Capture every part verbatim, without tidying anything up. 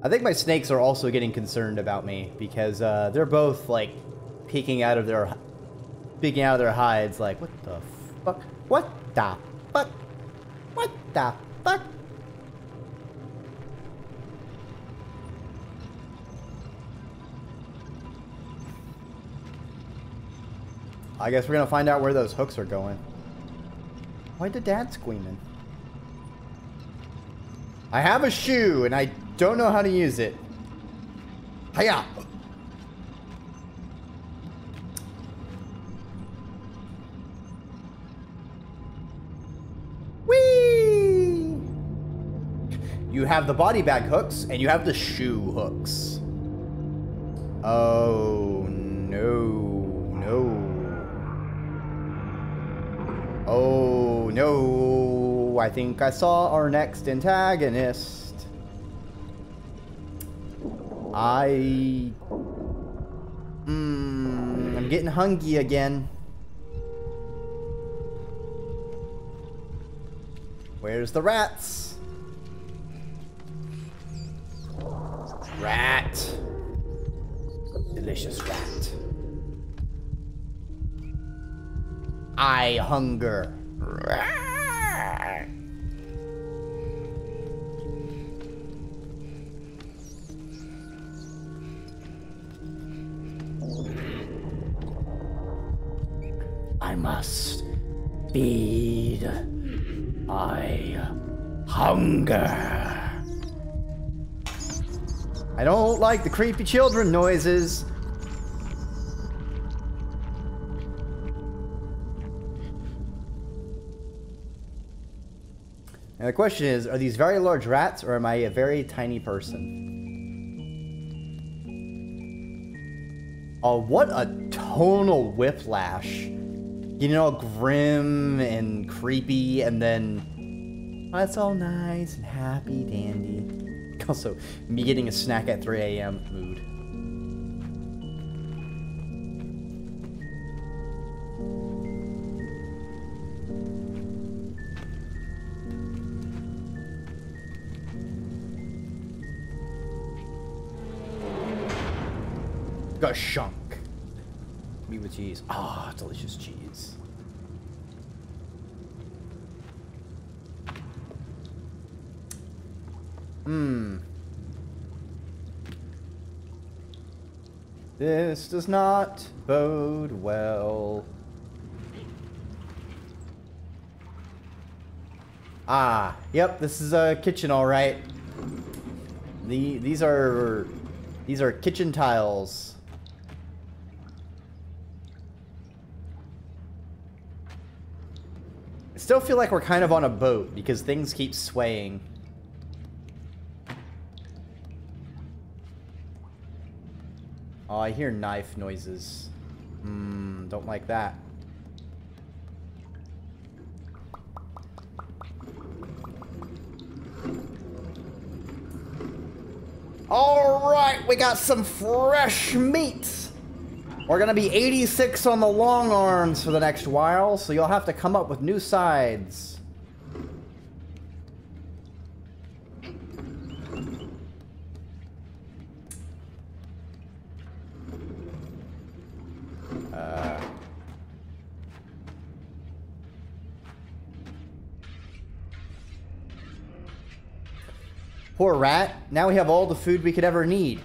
I think my snakes are also getting concerned about me because uh, they're both like peeking out of their peeking out of their hides. Like, what the fuck? What the fuck? What the fuck? I guess we're gonna find out where those hooks are going. Why did Dad squeamin'? I have a shoe and I don't know how to use it. Hiya! Whee! You have the body bag hooks and you have the shoe hooks. Oh no, no. Oh no, I think I saw our next antagonist. I... Mm, I'm getting hungry again. Where's the rats? Rat. Delicious rat. I hunger. Rat. I must feed. I hunger. I don't like the creepy children noises. And the question is, are these very large rats or am I a very tiny person? Oh, what a tonal whiplash. You know, grim and creepy, and then oh, it's all nice and happy dandy. Also, me getting a snack at three A M mood. Gashunk. Me with cheese. Ah, oh, delicious cheese. Hmm. This does not bode well. Ah, yep, this is a kitchen, all right. The these are these are kitchen tiles. Still feel like we're kind of on a boat because things keep swaying. Oh, I hear knife noises. Hmm, don't like that. All right, we got some fresh meat. We're gonna be eighty-six on the long arms for the next while, so you'll have to come up with new sides. Uh. Poor rat. Now we have all the food we could ever need.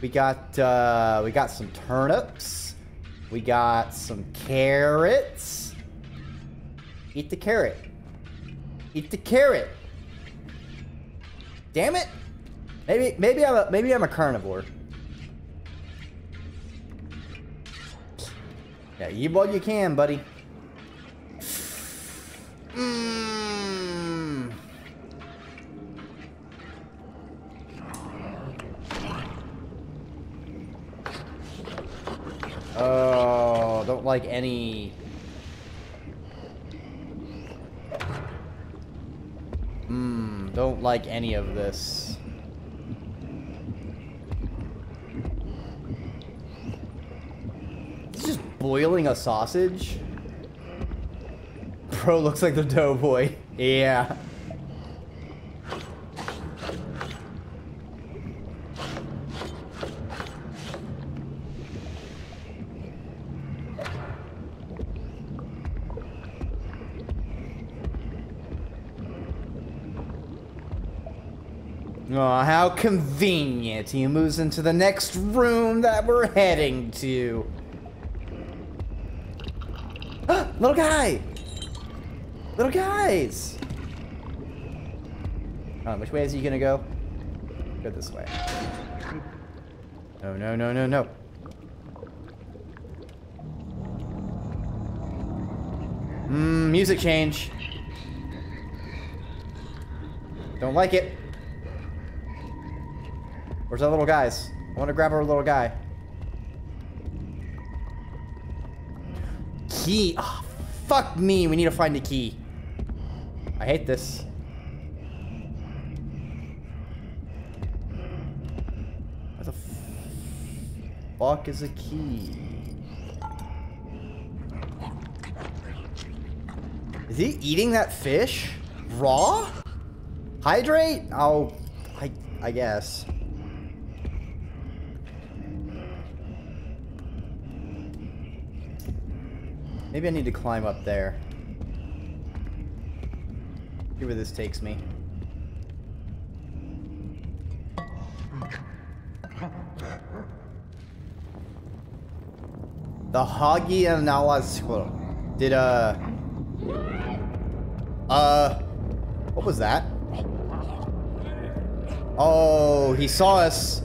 We got, uh, we got some turnips. We got some carrots. Eat the carrot. Eat the carrot. Damn it. Maybe, maybe I'm a, maybe I'm a carnivore. Yeah, eat what you can, buddy. Mmm. Oh, don't like any. Mmm, don't like any of this. It's just boiling a sausage. Bro looks like the Doughboy. Yeah. Aw, oh, how convenient. He moves into the next room that we're heading to. Ah, little guy! Little guys! Oh, which way is he gonna go? Go this way. No, no, no, no, no. Mmm, music change. Don't like it. Where's our little guys? I want to grab our little guy. Key. Oh, fuck me. We need to find a key. I hate this. What the fuck is a key? Is he eating that fish? Raw? Hydrate? Oh, I, I guess. Maybe I need to climb up there. See where this takes me. The Hagi and Nawazquil. Did, uh... Uh... What was that? Oh, he saw us.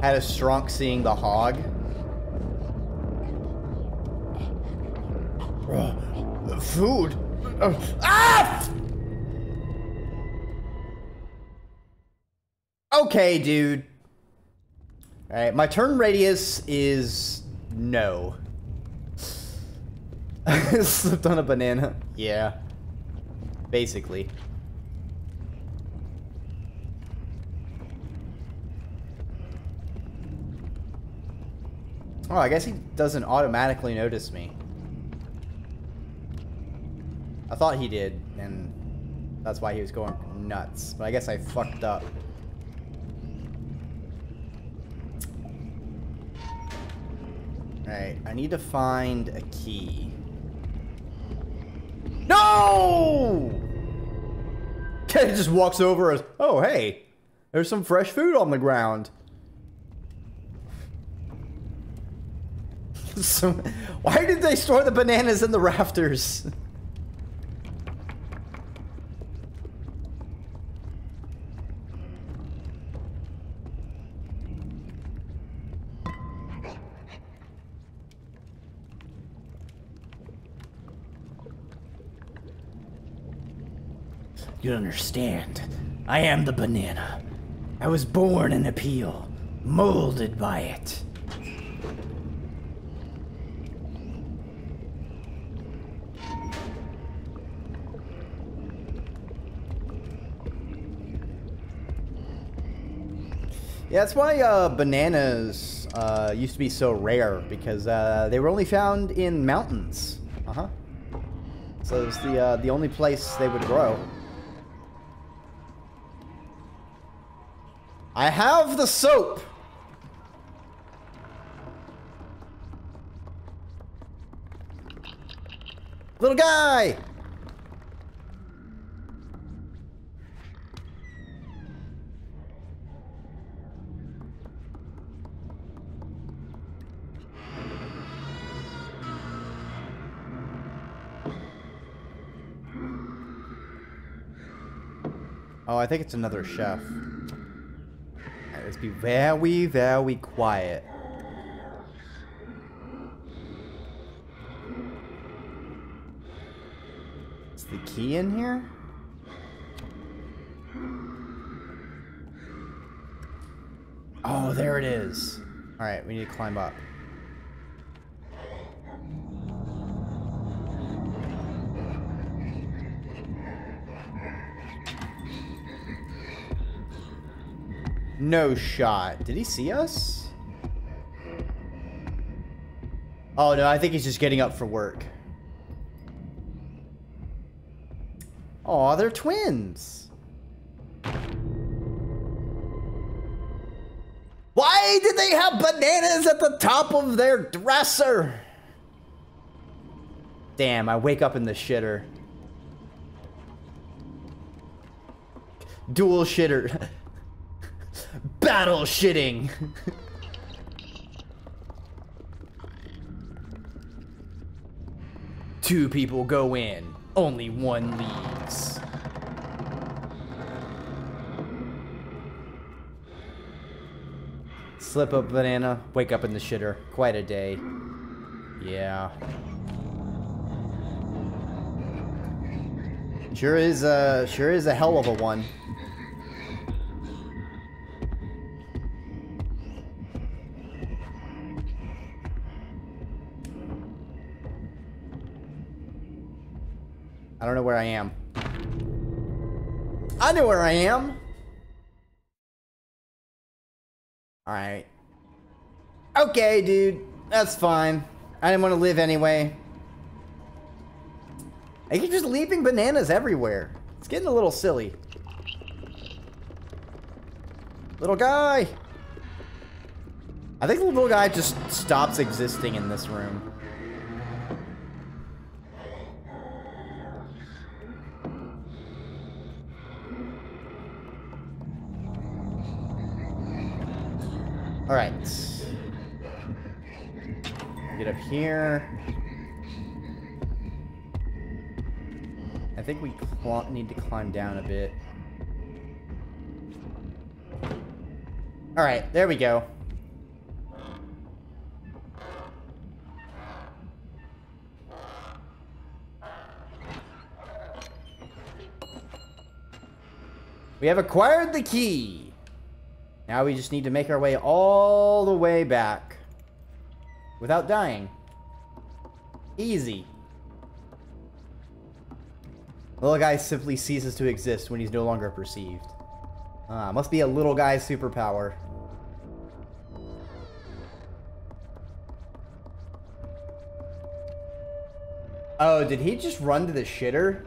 Had a strunk seeing the hog. Food. Uh, ah! Okay, dude. All right, my turn radius is no. Slipped on a banana. Yeah. Basically. Oh, I guess he doesn't automatically notice me. I thought he did, and that's why he was going nuts. But I guess I fucked up. Alright, I need to find a key. No! Ted just walks over as, oh, hey, there's some fresh food on the ground. So, why did they store the bananas in the rafters? You don't understand. I am the banana. I was born in a peel, molded by it. Yeah, that's why uh, bananas uh, used to be so rare, because uh, they were only found in mountains. Uh-huh. So it was the, uh, the only place they would grow. I have the soap! Little guy! Oh, I think it's another chef. Let's be very, very quiet. Is the key in here? Oh, there it is. All right, we need to climb up. No shot. Did he see us? Oh, no, I think he's just getting up for work. Aw, they're twins. Why did they have bananas at the top of their dresser? Damn, I wake up in the shitter. Dual shitter. Battle shitting. Two people go in, only one leaves. Slip up banana, wake up in the shitter. Quite a day. Yeah. Sure is a, sure is a hell of a one. I don't know where I am. I know where I am. All right. Okay, dude, that's fine. I didn't want to live anyway. I keep just leaping bananas everywhere. It's getting a little silly. Little guy. I think the little guy just stops existing in this room. All right. Get up here. I think we need to climb down a bit. All right, there we go. We have acquired the key. Now we just need to make our way all the way back without dying. Easy. Little guy simply ceases to exist when he's no longer perceived. Ah, must be a little guy's superpower. Oh, did he just run to the shitter?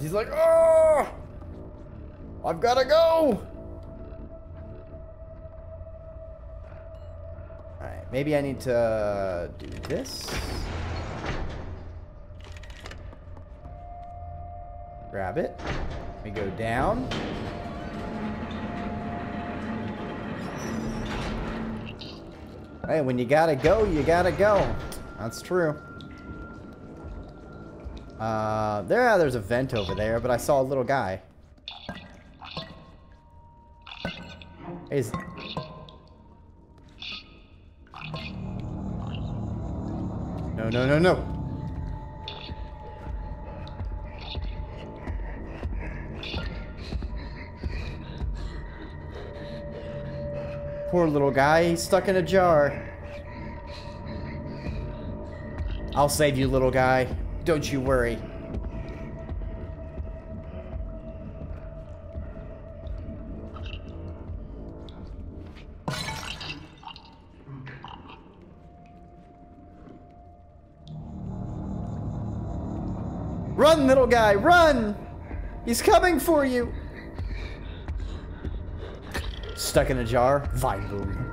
He's like, oh, I've gotta go. Maybe I need to do this. Grab it. We go down. Hey, when you gotta go, you gotta go. That's true. Uh, there, there's a vent over there, but I saw a little guy. Is. No, no, no, no. Poor little guy, he's stuck in a jar. I'll save you, little guy. Don't you worry. Run, little guy, run! He's coming for you! Stuck in a jar? Vine boom.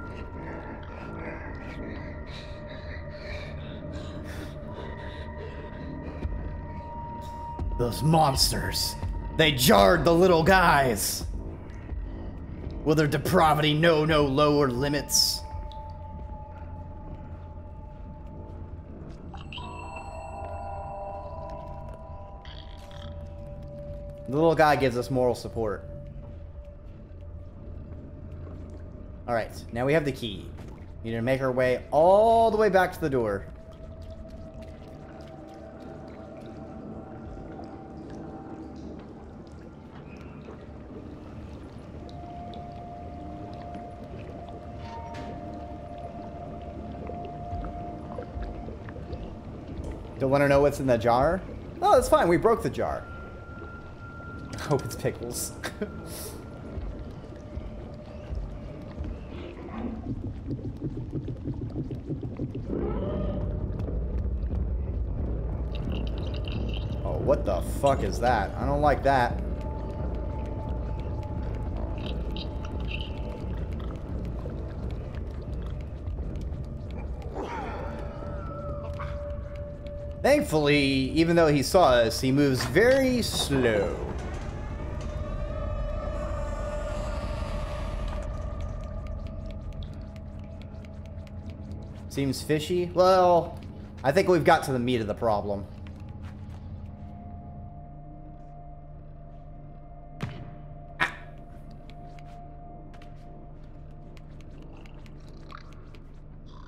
Those monsters. They jarred the little guys. Will their depravity know no lower limits? The little guy gives us moral support. All right, now we have the key. We need to make our way all the way back to the door. Don't want to know what's in the jar? Oh, that's fine. We broke the jar. Hope it's pickles. Oh, what the fuck is that? I don't like that. Thankfully, even though he saw us, he moves very slow. Seems fishy. Well, I think we've got to the meat of the problem. Ah.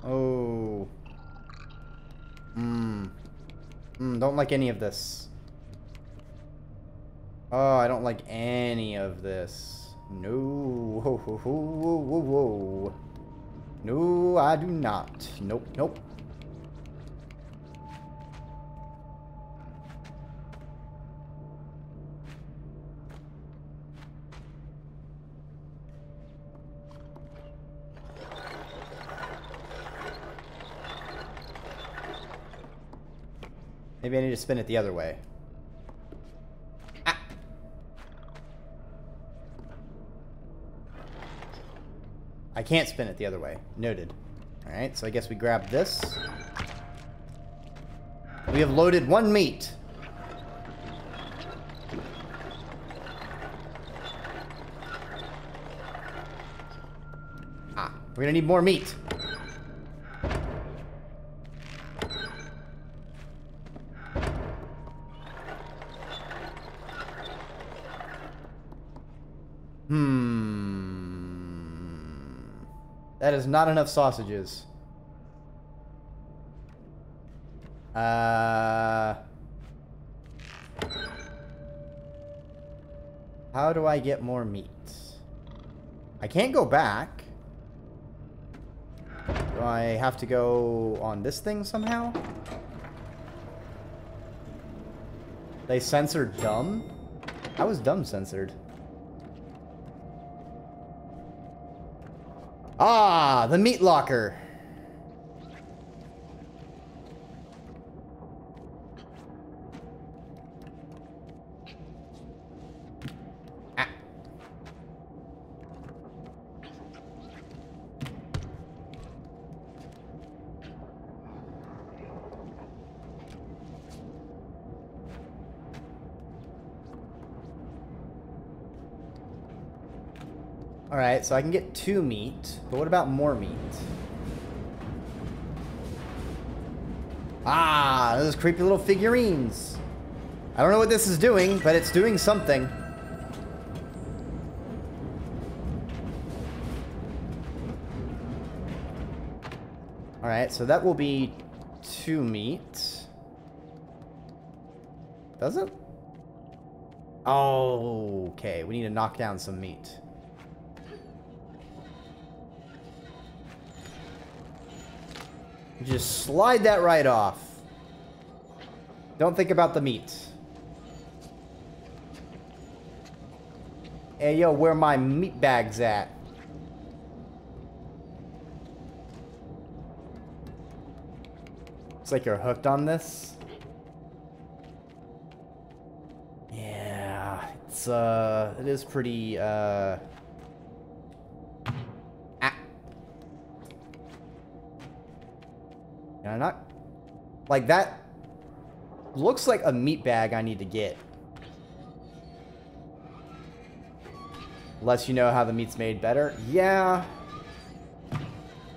Oh. Mmm. Mmm, don't like any of this. Oh, I don't like any of this. No. Whoa, whoa, whoa, whoa, whoa. No, I do not. Nope, nope. Maybe I need to spin it the other way. I can't spin it the other way. Noted. Alright, so I guess we grab this. We have loaded one meat. Ah, we're gonna need more meat. That is not enough sausages. Uh, how do I get more meat? I can't go back. Do I have to go on this thing somehow? They censored dumb? How was dumb censored? Ah, the meat locker. Ah. All right, so I can get two meat. But what about more meat? Ah, those creepy little figurines. I don't know what this is doing, but it's doing something. Alright, so that will be two meat. Does it? Oh, okay. We need to knock down some meat. Just slide that right off. Don't think about the meat. Hey, yo, where my meat bags at? It's like you're hooked on this. Yeah, it's, uh, it is pretty, uh... Can I not? Like, that looks like a meat bag I need to get. Unless you know how the meat's made better. Yeah.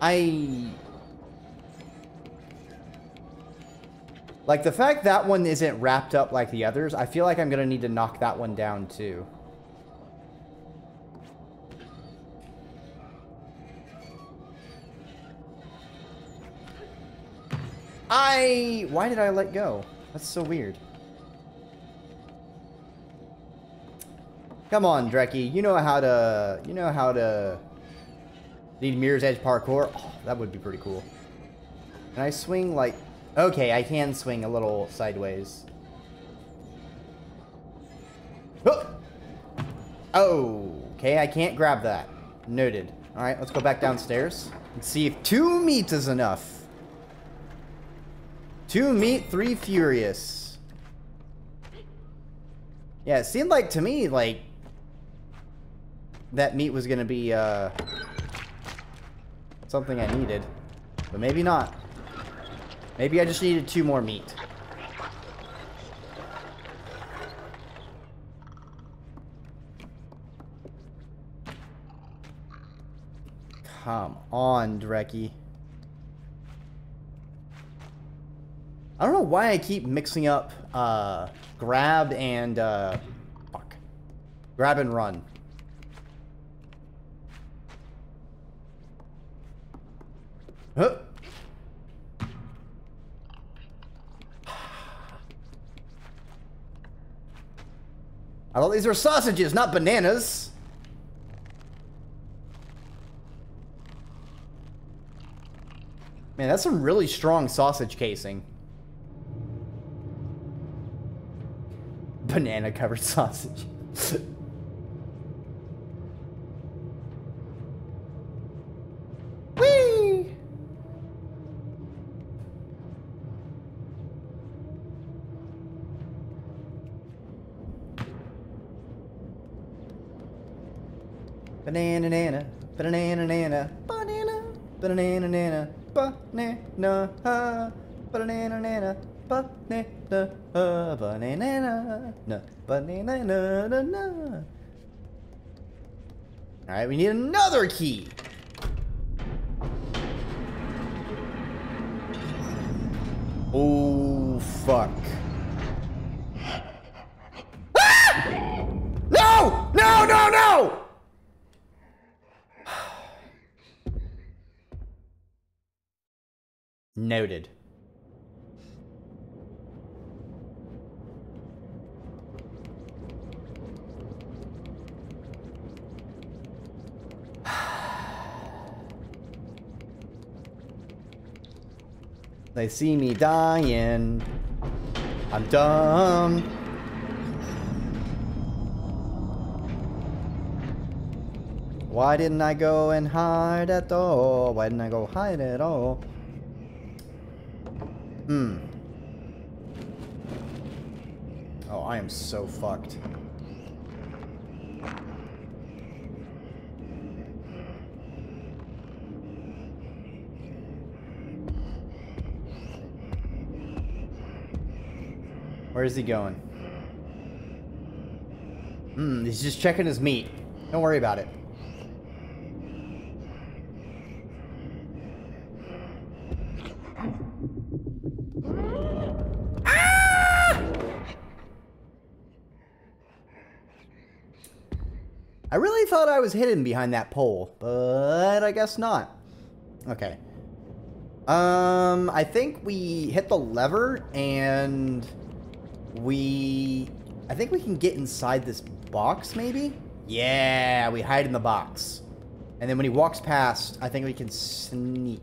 I... Like, the fact that one isn't wrapped up like the others, I feel like I'm going to need to knock that one down, too. I... Why did I let go? That's so weird. Come on, Dreki. You know how to... You know how to... Need Mirror's Edge parkour. Oh, that would be pretty cool. Can I swing, like... Okay, I can swing a little sideways. Oh! Oh! Okay, I can't grab that. Noted. Alright, let's go back downstairs. And see if two meat is enough. Two meat, three furious. Yeah, it seemed like to me, like, that meat was gonna be, uh, something I needed. But maybe not. Maybe I just needed two more meat. Come on, Dreki. I don't know why I keep mixing up uh, grab and uh, fuck, grab and run. Huh. I thought these were sausages, not bananas. Man, that's some really strong sausage casing. Banana covered sausage. Whee! Banana nana, banana nana, banana, banana nana, banana, ha, banana nana. Banana, uh, banana, no, banana, no, no, no. All right, we need another key. Oh, fuck. Ah! No, no, no, no. Noted. They see me dying. I'm dumb. Why didn't I go and hide at all? Why didn't I go hide at all? Hmm. Oh, I am so fucked. Where is he going? Hmm, he's just checking his meat. Don't worry about it. Ah! I really thought I was hidden behind that pole, but I guess not. Okay. Um, I think we hit the lever and... We... I think we can get inside this box, maybe? Yeah, we hide in the box. And then when he walks past, I think we can sneak.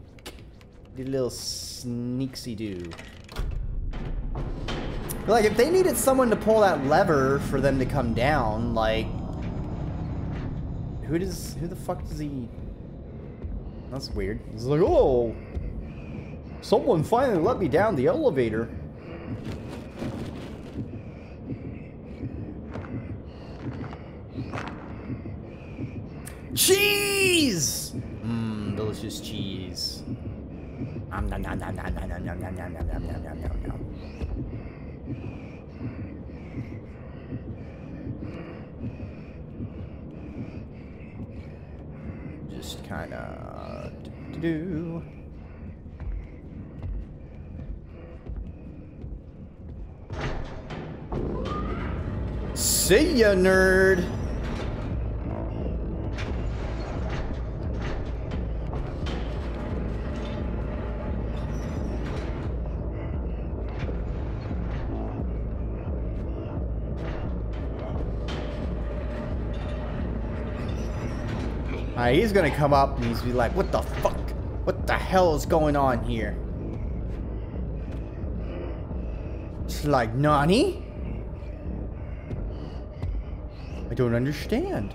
Do a little sneaksy-do. Like, if they needed someone to pull that lever for them to come down, like... Who does... Who the fuck does he... That's weird. He's like, oh! Someone finally let me down the elevator. Cheese! Mmm, delicious cheese. Nom nom nom nom nom nom nom nom nom nom nom nom nom nom nom. Just kinda do, do. See ya, nerd! He's gonna come up and he's gonna be like, what the fuck? What the hell is going on here? It's like, Nani? I don't understand.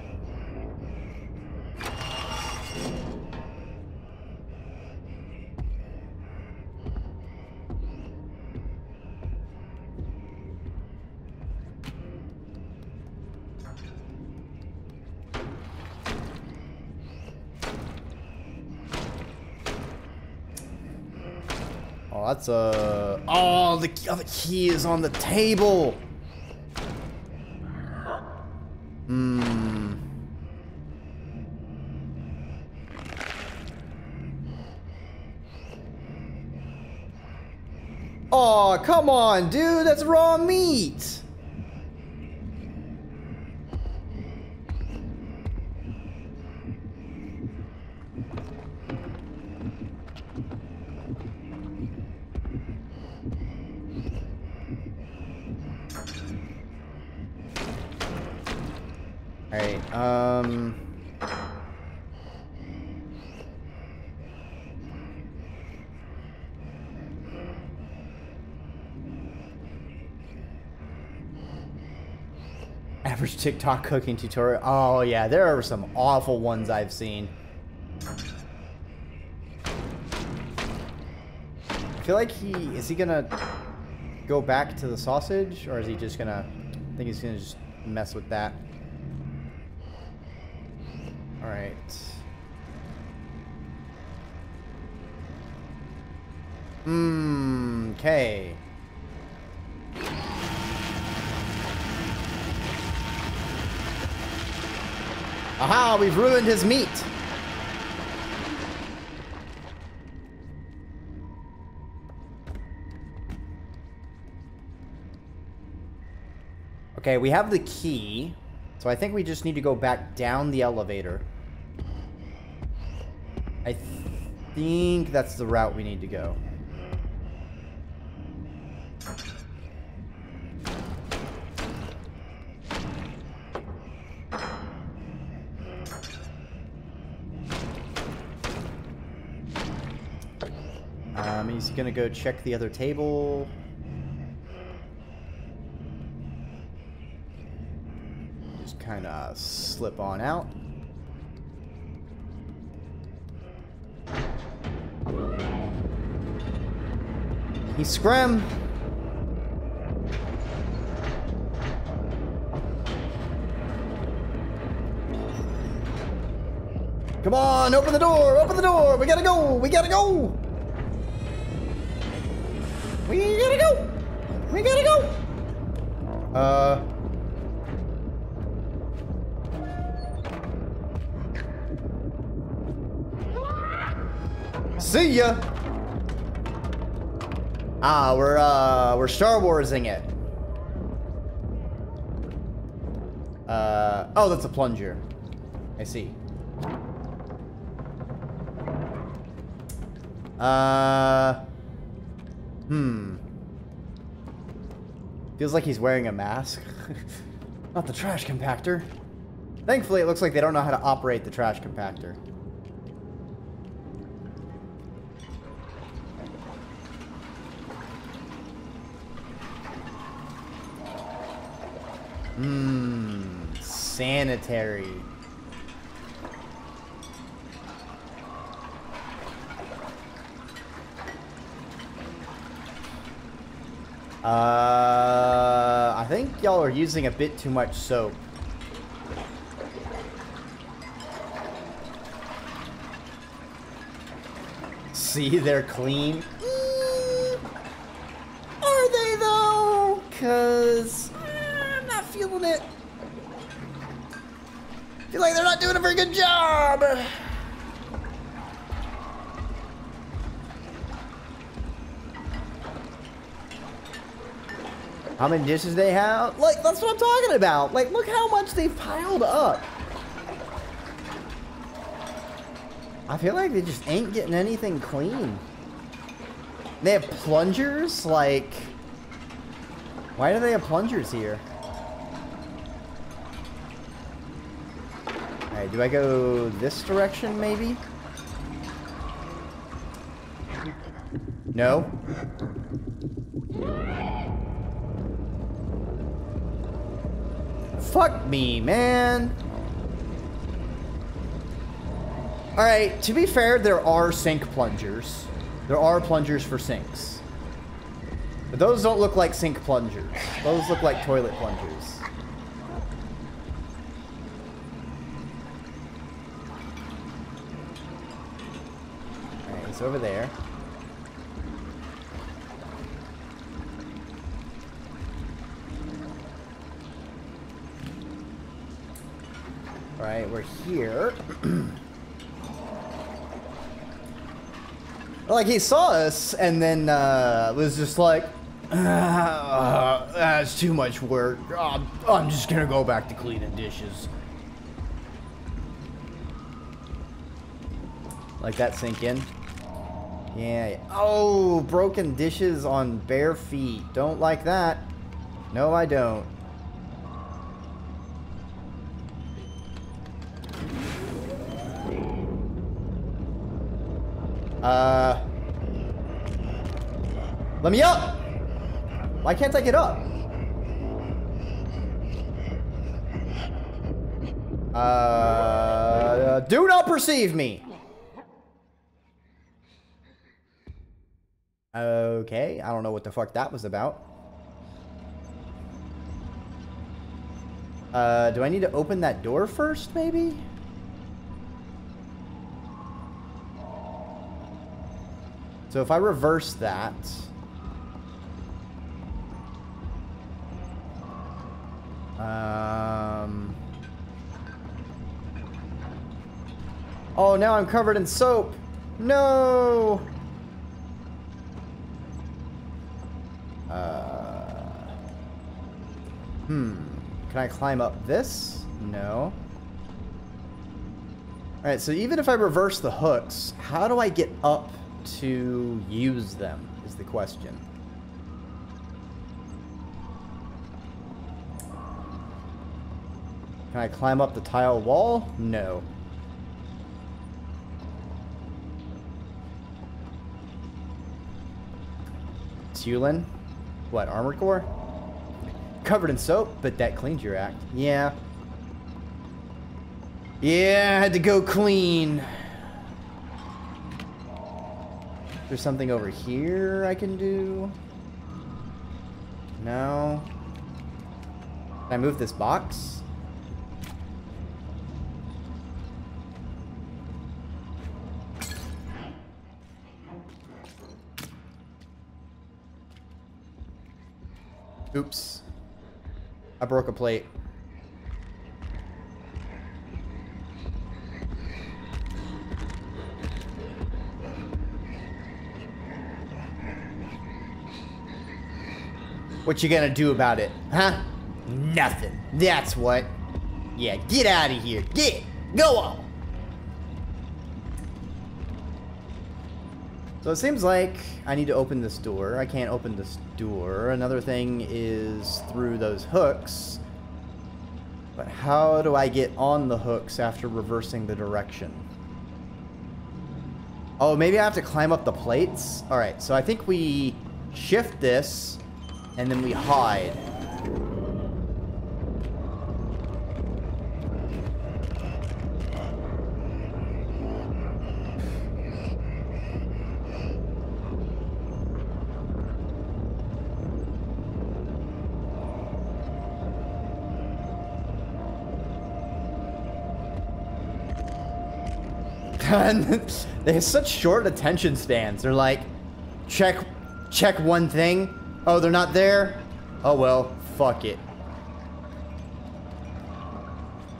That's a... Oh, the other key is on the table! Hmm... Oh, Oh, come on, dude. That's raw meat. Alright, um... average TikTok cooking tutorial. Oh yeah, there are some awful ones I've seen. I feel like he... Is he gonna go back to the sausage? Or is he just gonna... I think he's gonna just mess with that. All right. Mmm, okay. Aha, we've ruined his meat. Okay, we have the key. So I think we just need to go back down the elevator. I th think that's the route we need to go. Um, he's gonna go check the other table. Just kind of slip on out. He scram. Come on, open the door, open the door. We gotta go, we gotta go. We gotta go, we gotta go. Uh. See ya. Ah, we're uh, we're Star Warsing it. Uh, oh, that's a plunger. I see. Uh, hmm. Feels like he's wearing a mask. Not the trash compactor. Thankfully, it looks like they don't know how to operate the trash compactor. Mmm, sanitary. Uh, I think y'all are using a bit too much soap. See, they're clean. Mm, are they though? 'Cause... feeling it. I feel like they're not doing a very good job. How many dishes they have? Like, that's what I'm talking about. Like, look how much they've piled up. I feel like they just ain't getting anything clean. They have plungers? Like, why do they have plungers here? Do I go this direction, maybe? No? Fuck me, man! Alright, to be fair, there are sink plungers. There are plungers for sinks. But those don't look like sink plungers. Those look like toilet plungers. Over there. All right, we're here. Like, he saw us and then uh, was just like, ah, that's too much work. Oh, I'm just gonna go back to cleaning dishes. Like that sink in? Yeah. Oh, broken dishes on bare feet. Don't like that. No, I don't. Uh, let me up! Why can't I get up? Uh, do not perceive me! Okay, I don't know what the fuck that was about. Uh, do I need to open that door first, maybe? So if I reverse that... Um... Oh, now I'm covered in soap! No! Uh... Hmm. Can I climb up this? No. Alright, so even if I reverse the hooks, how do I get up to use them is the question. Can I climb up the tile wall? No. Tulin? What, armor core? Covered in soap, but that cleans your act. Yeah. Yeah, I had to go clean. There's something over here I can do. No. Can I move this box? Oops. I broke a plate. What you gonna do about it? Huh? Nothing. That's what. Yeah, get out of here. Get. Go on. So it seems like I need to open this door. I can't open this door. Another thing is through those hooks. But how do I get on the hooks after reversing the direction? Oh, maybe I have to climb up the plates? Alright, so I think we shift this... and then we hide. They have such short attention spans. They're like, check, check one thing. Oh, they're not there? Oh, well, fuck it.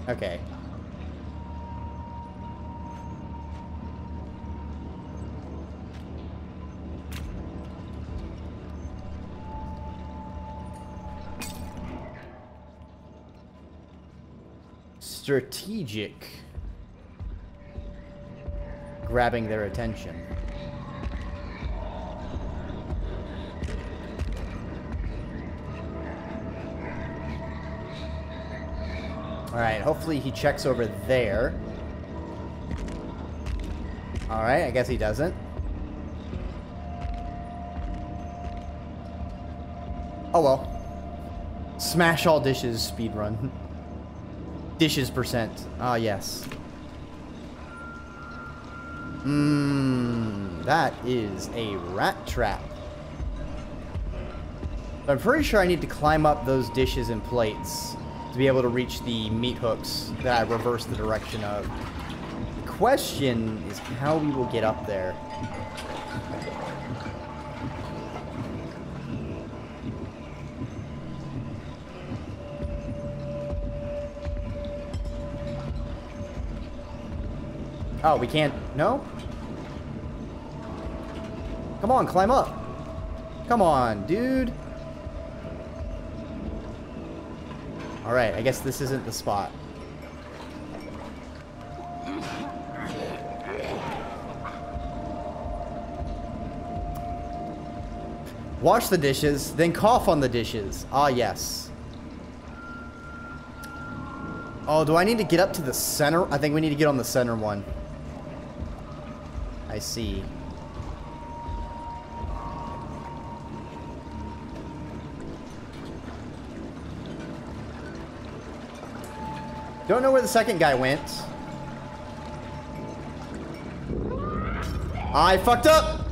Okay. Strategic. Grabbing their attention. Alright, hopefully he checks over there. Alright, I guess he doesn't. Oh well. Smash all dishes, speedrun. Dishes percent. Ah, yes. Mmm, that is a rat trap. I'm pretty sure I need to climb up those dishes and plates to be able to reach the meat hooks that I reversed the direction of. The question is how we will get up there. Oh, we can't... No? Come on, climb up. Come on, dude. All right, I guess this isn't the spot. Wash the dishes, then cough on the dishes. Ah, yes. Oh, do I need to get up to the center? I think we need to get on the center one. I see. Don't know where the second guy went. I fucked up!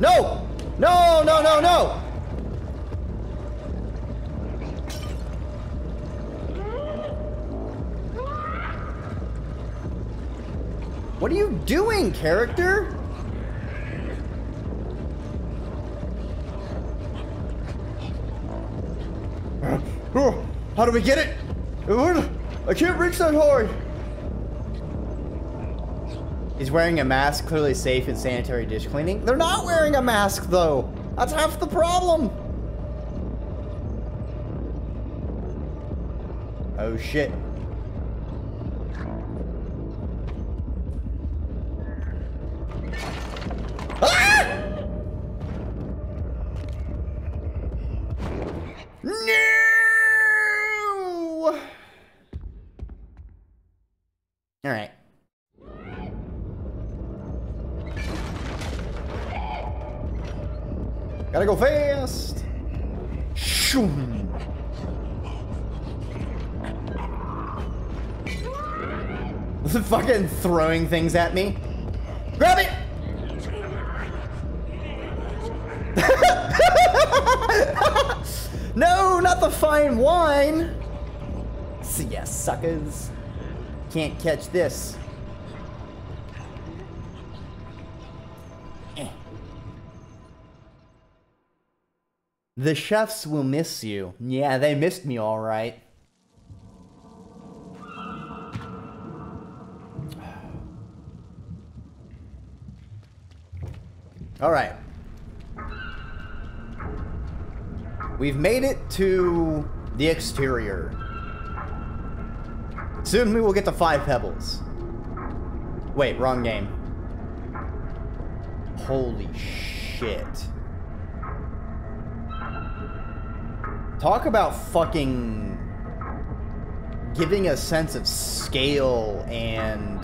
No! No, no, no, no! What are you doing, character? Oh, how do we get it? I can't reach that hard. He's wearing a mask, clearly safe in sanitary dish cleaning. They're not wearing a mask, though. That's half the problem. Oh, shit. Gotta go fast. Shoo. This is fucking throwing things at me. Grab it. No, not the fine wine. See ya, suckers. Can't catch this. The chefs will miss you. Yeah, they missed me all right. All right. We've made it to the exterior. Soon we will get to Five Pebbles. Wait, wrong game. Holy shit. Talk about fucking giving a sense of scale and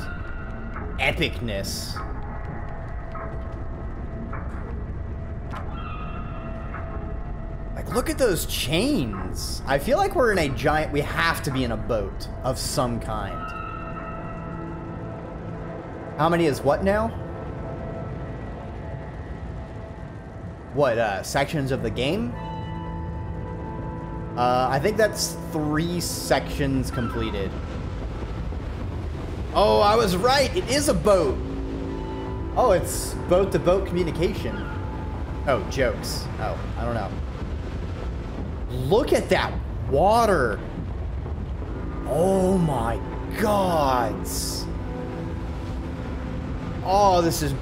epicness. Like, look at those chains. I feel like we're in a giant, we have to be in a boat of some kind. How many is what now? What, uh, sections of the game? Uh, I think that's three sections completed. Oh, I was right. It is a boat. Oh, it's boat-to-boat communication. Oh, jokes. Oh, I don't know. Look at that water. Oh my gods. Oh, this is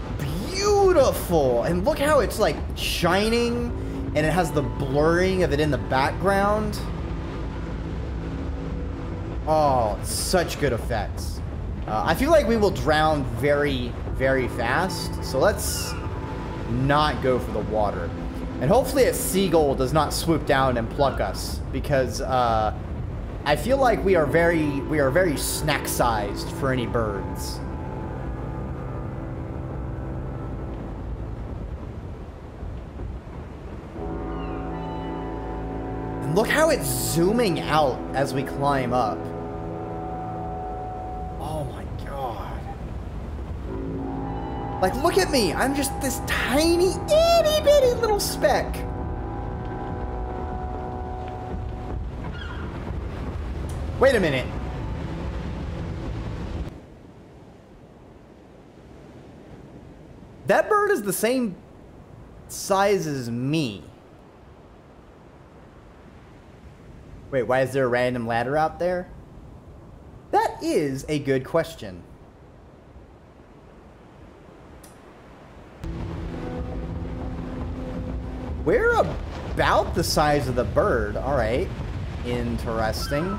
beautiful. And look how it's like shining. And it has the blurring of it in the background. Oh, such good effects. Uh, I feel like we will drown very, very fast. So let's not go for the water. And hopefully a seagull does not swoop down and pluck us. Because uh, I feel like we are very, we are very snack-sized for any birds. Look how it's zooming out as we climb up. Oh my god. Like, look at me. I'm just this tiny, itty bitty little speck. Wait a minute. That bird is the same size as me. Wait, why is there a random ladder out there? That is a good question. We're about the size of the bird. All right. Interesting.